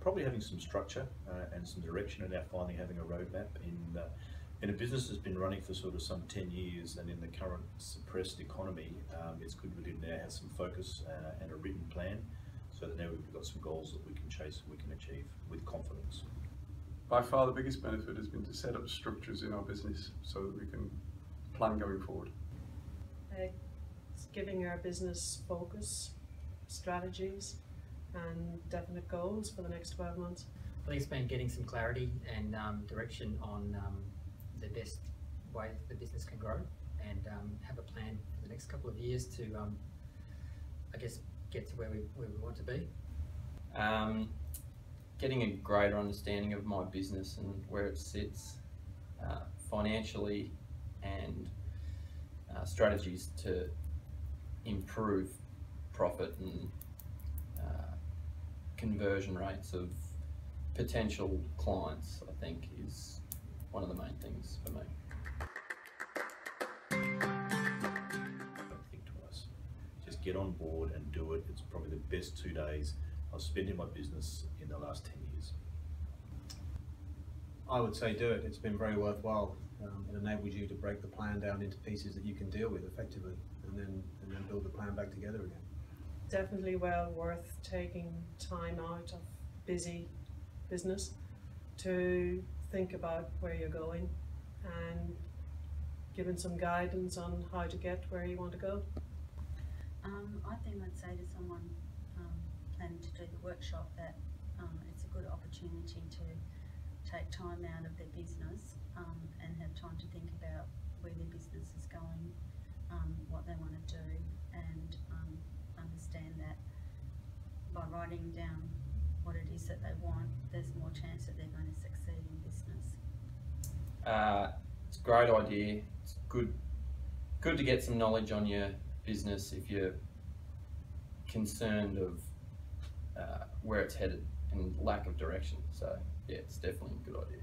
Probably having some structure and some direction, and now finally having a roadmap in a business that's been running for sort of some 10 years, and in the current suppressed economy, it's good we did now have some focus and a written plan, so that now we've got some goals that we can chase and we can achieve with confidence. By far the biggest benefit has been to set up structures in our business so that we can plan going forward. It's giving our business focus, strategies, and definite goals for the next 12 months. I think it's been getting some clarity and direction on the best way that the business can grow, and have a plan for the next couple of years to, I guess, get to where we want to be. Getting a greater understanding of my business and where it sits financially, and strategies to improve profit and conversion rates of potential clients, I think, is one of the main things for me. Don't think twice. Just get on board and do it. It's probably the best 2 days I've spent in my business in the last 10 years. I would say do it. It's been very worthwhile. It enables you to break the plan down into pieces that you can deal with effectively, and then build the plan back together again. Definitely well worth taking time out of busy business to think about where you're going and giving some guidance on how to get where you want to go. I think I'd say to someone planning to do the workshop that it's a good opportunity to take time out of their business and have time to think about where their business is going, what they want to do, and understand that by writing down what it is that they want, there's more chance that they're going to succeed in business. It's a great idea. It's good to get some knowledge on your business if you're concerned of where it's headed and lack of direction. So yeah, it's definitely a good idea.